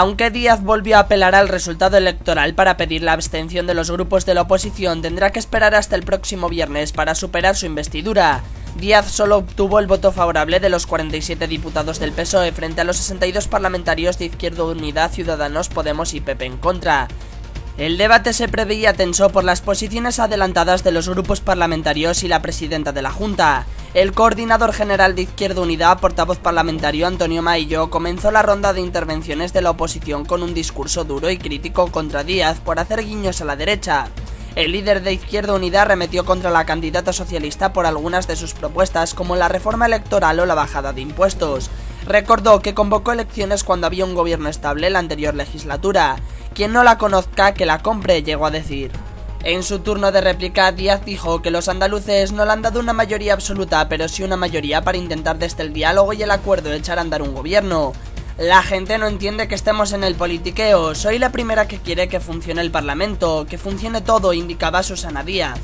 Aunque Díaz volvió a apelar al resultado electoral para pedir la abstención de los grupos de la oposición, tendrá que esperar hasta el próximo viernes para superar su investidura. Díaz solo obtuvo el voto favorable de los 47 diputados del PSOE frente a los 62 parlamentarios de Izquierda Unida, Ciudadanos, Podemos y PP en contra. El debate se preveía tenso por las posiciones adelantadas de los grupos parlamentarios y la presidenta de la Junta. El coordinador general de Izquierda Unida, portavoz parlamentario Antonio Maíllo, comenzó la ronda de intervenciones de la oposición con un discurso duro y crítico contra Díaz por hacer guiños a la derecha. El líder de Izquierda Unida arremetió contra la candidata socialista por algunas de sus propuestas, como la reforma electoral o la bajada de impuestos. Recordó que convocó elecciones cuando había un gobierno estable en la anterior legislatura. Quien no la conozca, que la compre, llegó a decir. En su turno de réplica, Díaz dijo que los andaluces no le han dado una mayoría absoluta, pero sí una mayoría para intentar desde el diálogo y el acuerdo echar a andar un gobierno. La gente no entiende que estemos en el politiqueo, soy la primera que quiere que funcione el Parlamento, que funcione todo, indicaba Susana Díaz.